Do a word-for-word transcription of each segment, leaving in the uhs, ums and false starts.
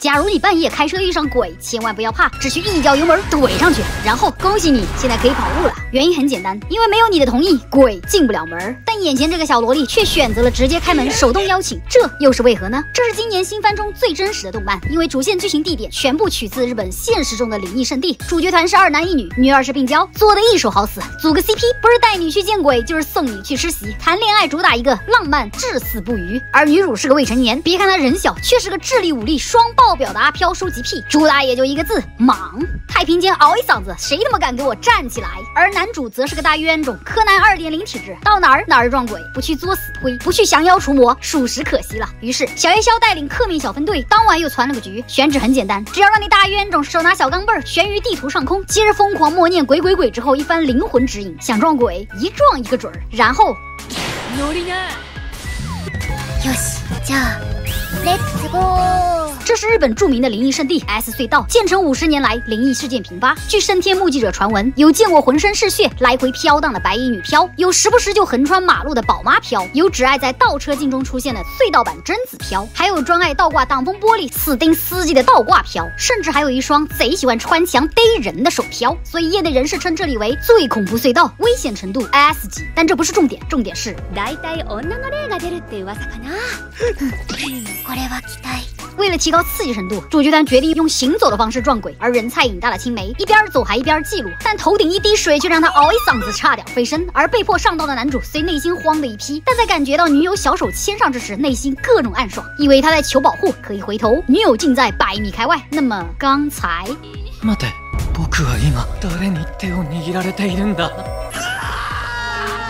假如你半夜开车遇上鬼，千万不要怕，只需一脚油门怼上去，然后恭喜你，现在可以跑路了。原因很简单，因为没有你的同意，鬼进不了门。但眼前这个小萝莉却选择了直接开门，手动邀请，这又是为何呢？这是今年新番中最真实的动漫，因为主线剧情地点全部取自日本现实中的灵异圣地，主角团是二男一女，女二是病娇，做的一手好死，组个 C P 不是带你去见鬼，就是送你去吃席。谈恋爱主打一个浪漫，至死不渝。而女主是个未成年，别看她人小，却是个智力武力双爆。爆表的阿飘收集癖，主打也就一个字，莽。太平间嗷一嗓子，谁他妈敢给我站起来？而男主则是个大冤种，柯南 二点零 体质，到哪儿哪儿撞鬼，不去作死灰，不去降妖除魔，属实可惜了。于是小夜宵带领克命小分队，当晚又攒了个局，选址很简单，只要让那大冤种手拿小钢镚儿悬于地图上空，接着疯狂默念鬼鬼鬼之后，一番灵魂指引，想撞鬼一撞一个准儿，然后。よし、じゃあ、レッツゴー。这是日本著名的灵异圣地 S 隧道，建成五十年来灵异事件频发。据深天目击者传闻，有见过浑身是血来回飘荡的白衣女飘，有时不时就横穿马路的宝妈飘，有只爱在倒车镜中出现的隧道版贞子飘，还有专爱倒挂挡风玻璃死盯司机的倒挂飘，甚至还有一双贼喜欢穿墙逮人的手飘。所以业内人士称这里为最恐怖隧道，危险程度 S 级。但这不是重点，重点是。为了提高刺激程度，主角团决定用行走的方式撞鬼，而人菜瘾大的青梅一边走还一边记录，但头顶一滴水却让他嗷一嗓子差点飞身，而被迫上道的男主虽内心慌的一批，但在感觉到女友小手牵上之时，内心各种暗爽，以为他在求保护，可以回头，女友竟在百米开外。那么刚才待って、僕は今誰に手を握られているんだ。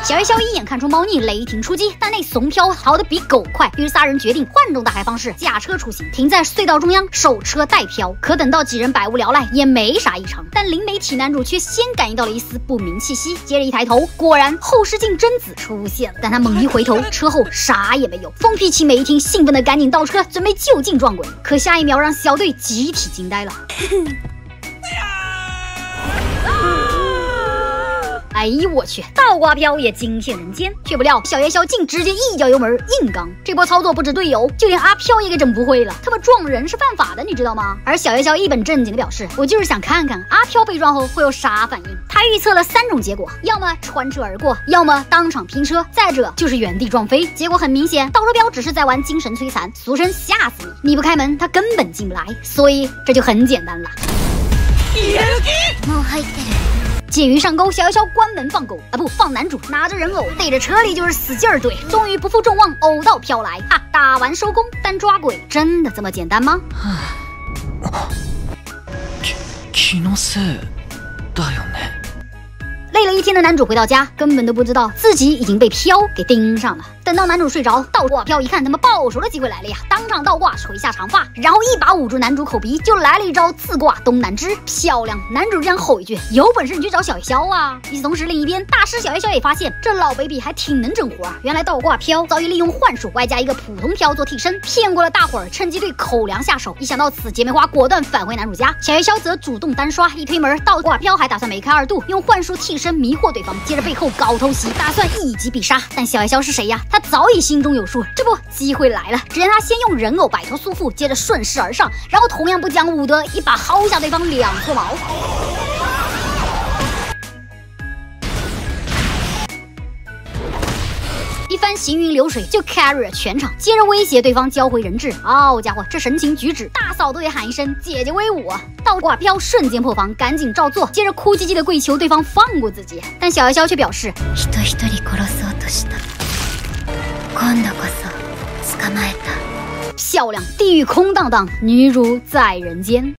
小夜宵一眼看出猫腻，雷霆出击，但那怂飘逃得比狗快，于是仨人决定换种打开方式，驾车出行，停在隧道中央，手车带飘。可等到几人百无聊赖，也没啥异常，但灵媒体男主却先感应到了一丝不明气息，接着一抬头，果然后视镜贞子出现了，但他猛一回头，车后啥也没有。疯批青梅一听，兴奋的赶紧倒车，准备就近撞鬼，可下一秒让小队集体惊呆了。哎呦我去，倒挂飘也惊现人间，却不料小夜宵竟直接一脚油门硬刚，这波操作不止队友，就连阿飘也给整不会了。他们撞人是犯法的，你知道吗？而小夜宵一本正经的表示，我就是想看看阿飘被撞后会有啥反应。他预测了三种结果，要么穿车而过，要么当场拼车，再者就是原地撞飞。结果很明显，倒车标只是在玩精神摧残，俗称吓死你，你不开门他根本进不来，所以这就很简单了。解鱼上钩，小夜宵关门放狗啊不放男主，拿着人偶对着车里就是死劲儿怼，终于不负众望，偶到飘来哈，打完收工。但抓鬼真的这么简单吗？気のせいだよね。累了一天的男主回到家，根本都不知道自己已经被飘给盯上了。等到男主睡着，倒挂飘一看他们报仇的机会来了呀，当场倒挂垂下长发，然后一把捂住男主口鼻，就来了一招自挂东南枝，漂亮！男主这样吼一句：“有本事你去找小夜宵啊！”与此同时，另一边大师小夜宵也发现这老 baby 还挺能整活啊，原来倒挂飘早已利用幻术外加一个普通飘做替身，骗过了大伙儿，趁机对口粮下手。一想到此，姐妹花果断返回男主家，小夜宵则主动单刷，一推门倒挂飘还打算梅开二度，用幻术替身。身迷惑对方，接着背后搞偷袭，打算一击必杀。但小夜宵是谁呀？他早已心中有数。这不，机会来了。只见他先用人偶摆脱束缚，接着顺势而上，然后同样不讲武德，一把薅下对方两撮毛。一番行云流水就 carry 了全场，接着威胁对方交回人质。哦家伙，这神情举止，大嫂都得喊一声姐姐威武啊！倒挂飘瞬间破防，赶紧照做，接着哭唧唧的跪求对方放过自己。但小夜宵却表示，漂亮，地狱空荡荡，女主在人间。